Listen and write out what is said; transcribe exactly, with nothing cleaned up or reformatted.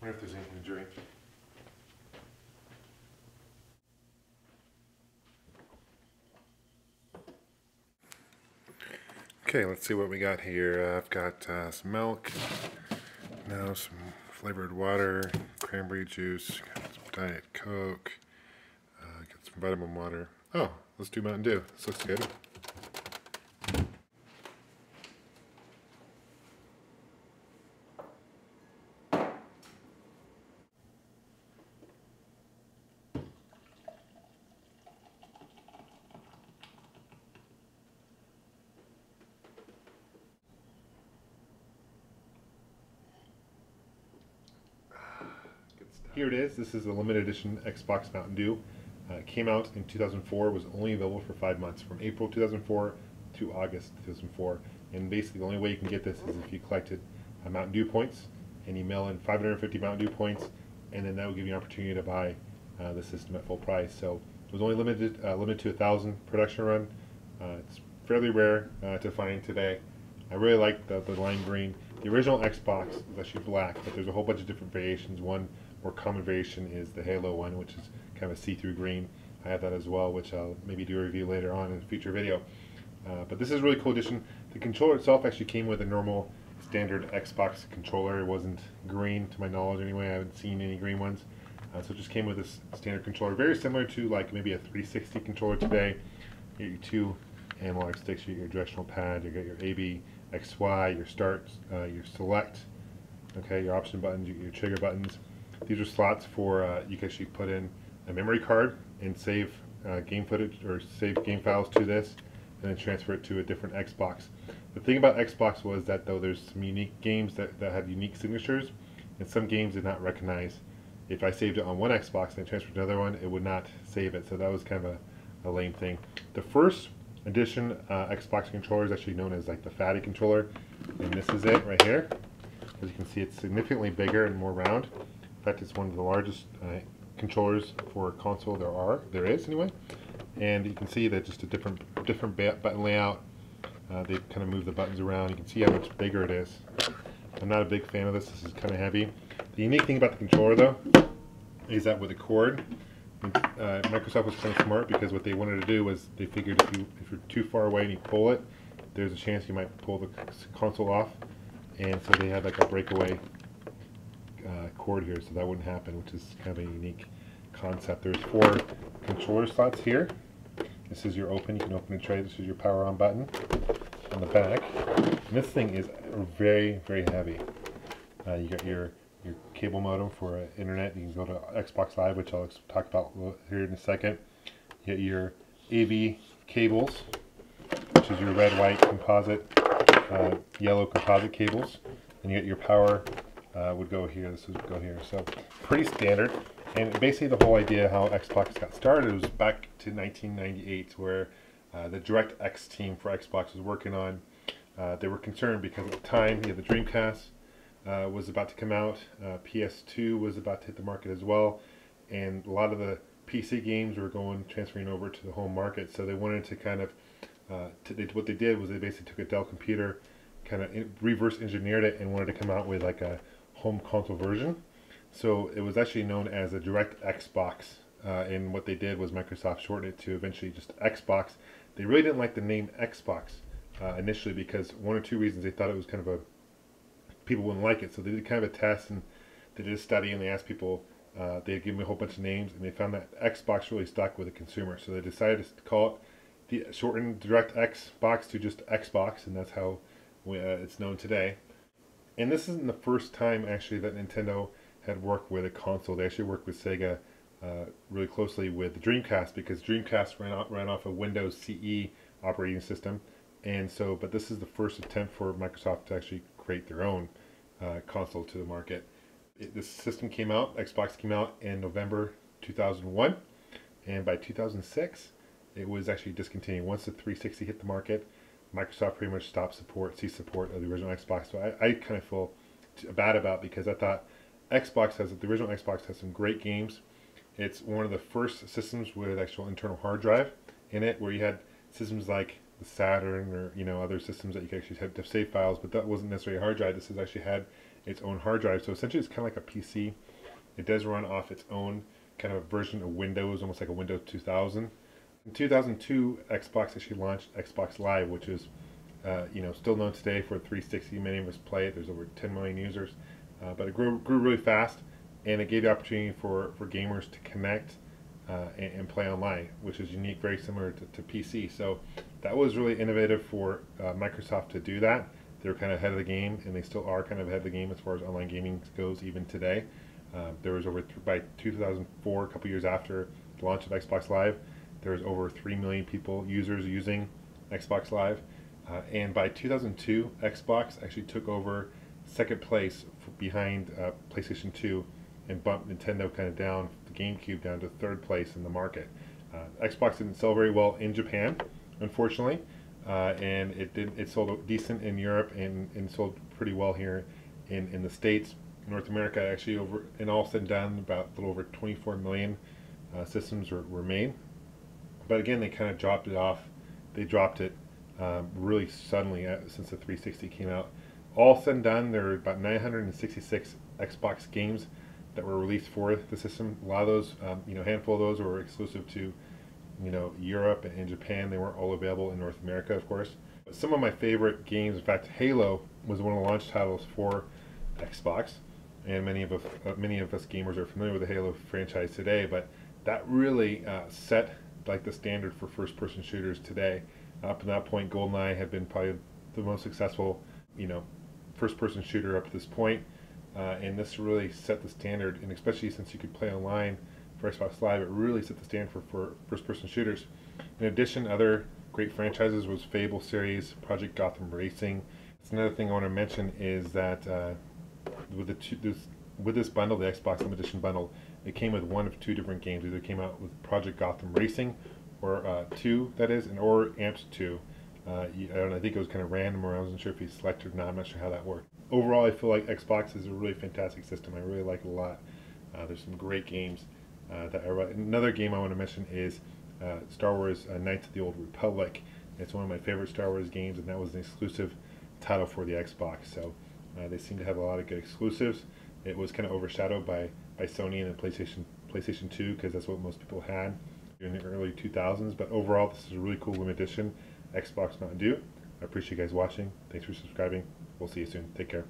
wonder if there's anything to drink. Okay, let's see what we got here. Uh, I've got uh, some milk, now some flavored water, cranberry juice, got some Diet Coke, uh, got some vitamin water. Oh, let's do Mountain Dew. This looks good. Here it is. This is a limited edition Xbox Mountain Dew. Uh, came out in two thousand four, was only available for five months, from April two thousand four to August two thousand four. And basically the only way you can get this is if you collected uh, Mountain Dew points and you mail in five hundred fifty Mountain Dew points, and then that will give you an opportunity to buy uh, the system at full price. So it was only limited uh, limited to a thousand production run. Uh, it's fairly rare uh, to find today. I really like the, the lime green. The original Xbox is actually black, but there's a whole bunch of different variations. One more common variation is the Halo one, which is kind of a see-through green. I have that as well, which I'll maybe do a review later on in a future video. Uh, but this is a really cool addition. The controller itself actually came with a normal standard Xbox controller. It wasn't green, to my knowledge anyway. I haven't seen any green ones. Uh, so it just came with this standard controller, very similar to like maybe a three sixty controller today. You get your two analog sticks, you get your directional pad, you got your A B, X Y, your start, uh, your select, okay, your option buttons, your trigger buttons. These are slots for uh, you can actually put in a memory card and save uh, game footage or save game files to this, and then transfer it to a different Xbox. The thing about Xbox was that though there's some unique games that, that had unique signatures, and some games did not recognize. If I saved it on one Xbox and I transferred to another one, it would not save it. So that was kind of a, a lame thing. The first edition uh, Xbox controller is actually known as like the fatty controller, and this is it right here. As you can see, it's significantly bigger and more round. In fact, it's one of the largest uh, controllers for a console there are, there is anyway. And you can see that just a different different button layout. Uh, they kind of move the buttons around. You can see how much bigger it is. I'm not a big fan of this. This is kind of heavy. The unique thing about the controller though is that with a cord, uh, Microsoft was kind of smart because what they wanted to do was they figured if you if you're too far away and you pull it, there's a chance you might pull the console off. And so they had like a breakaway Uh, cord here, so that wouldn't happen, which is kind of a unique concept. There's four controller slots here. This is your open, you can open and tray. This is your power on button on the back. And this thing is very, very heavy. Uh, you got your, your cable modem for uh, internet. You can go to Xbox Live, which I'll talk about here in a second. You get your A V cables, which is your red, white, composite, uh, yellow composite cables. And you get your power. Uh, would go here, this would go here, so pretty standard. And basically the whole idea how Xbox got started was back to nineteen ninety-eight, where uh, the DirectX team for Xbox was working on, uh, they were concerned because at the time, yeah, the Dreamcast uh, was about to come out, uh, P S two was about to hit the market as well, and a lot of the P C games were going, transferring over to the home market, so they wanted to kind of, uh, to, they, what they did was they basically took a Dell computer, kind of in, reverse engineered it, and wanted to come out with like a home console version. So it was actually known as a direct Xbox, uh, and what they did was Microsoft shortened it to eventually just Xbox. They really didn't like the name Xbox uh, initially because one or two reasons. They thought it was kind of a, people wouldn't like it, so they did kind of a test and they did a study and they asked people, uh, they gave me a whole bunch of names, and they found that Xbox really stuck with the consumer, so they decided to call it the shortened direct Xbox to just Xbox, and that's how we, uh, it's known today. And this isn't the first time actually that Nintendo had worked with a console. They actually worked with Sega uh, really closely with the Dreamcast, because Dreamcast ran off, ran off a Windows C E operating system. And so, but this is the first attempt for Microsoft to actually create their own uh, console to the market. It, this system came out, Xbox came out in November two thousand one. And by two thousand six, it was actually discontinued. Once the three sixty hit the market, Microsoft pretty much stopped support, ceased support of the original Xbox. So I, I kind of feel bad about, because I thought Xbox has, the original Xbox has some great games. It's one of the first systems with actual internal hard drive in it, where you had systems like the Saturn or, you know, other systems that you could actually have to save files, but that wasn't necessarily a hard drive. This has actually had its own hard drive. So essentially it's kind of like a P C. It does run off its own kind of a version of Windows, almost like a Windows two thousand. In two thousand two, Xbox actually launched Xbox Live, which is uh, you know, still known today for three sixty. Many of us play it. There's over ten million users. Uh, but it grew, grew really fast, and it gave the opportunity for, for gamers to connect uh, and, and play online, which is unique, very similar to, to P C. So that was really innovative for uh, Microsoft to do that. They were kind of ahead of the game, and they still are kind of ahead of the game as far as online gaming goes even today. Uh, there was over, th by two thousand four, a couple years after the launch of Xbox Live, there was over three million people, users using Xbox Live. Uh, and by two thousand two, Xbox actually took over second place behind uh, PlayStation two and bumped Nintendo kind of down, the GameCube down to third place in the market. Uh, Xbox didn't sell very well in Japan, unfortunately, uh, and it did. It sold decent in Europe and, and sold pretty well here in, in the States. North America actually, over and all said and done, about a little over twenty-four million uh, systems were, were made. But again, they kind of dropped it off. They dropped it um, really suddenly uh, since the three sixty came out. All said and done, there were about nine hundred sixty-six Xbox games that were released for the system. A lot of those, um, you know, a handful of those were exclusive to, you know, Europe and Japan. They weren't all available in North America, of course. But some of my favorite games, in fact, Halo was one of the launch titles for Xbox, and many of us, uh, many of us gamers are familiar with the Halo franchise today. But that really uh, set like the standard for first-person shooters today. Up to that point, GoldenEye had been probably the most successful, you know, first-person shooter up to this point. Uh, and this really set the standard, and especially since you could play online for Xbox Live, it really set the standard for, for first-person shooters. In addition, other great franchises was Fable series, Project Gotham Racing. That's another thing I want to mention is that uh, with, the two, this, with this bundle, the Xbox Limited Edition bundle, it came with one of two different games. Either came out with Project Gotham Racing, or uh, two, that is, and or Amped Two. Uh, I don't know, I think it was kind of random, or I wasn't sure if he selected or not. I'm not sure how that worked. Overall, I feel like Xbox is a really fantastic system. I really like it a lot. Uh, there's some great games. Uh, that I really, another game I want to mention is uh, Star Wars uh, Knights of the Old Republic. It's one of my favorite Star Wars games, and that was an exclusive title for the Xbox. So uh, they seem to have a lot of good exclusives. It was kind of overshadowed by, by Sony and the PlayStation, PlayStation two, because that's what most people had in the early two thousands. But overall, this is a really cool limited edition Xbox Mountain Dew. I appreciate you guys watching. Thanks for subscribing. We'll see you soon. Take care.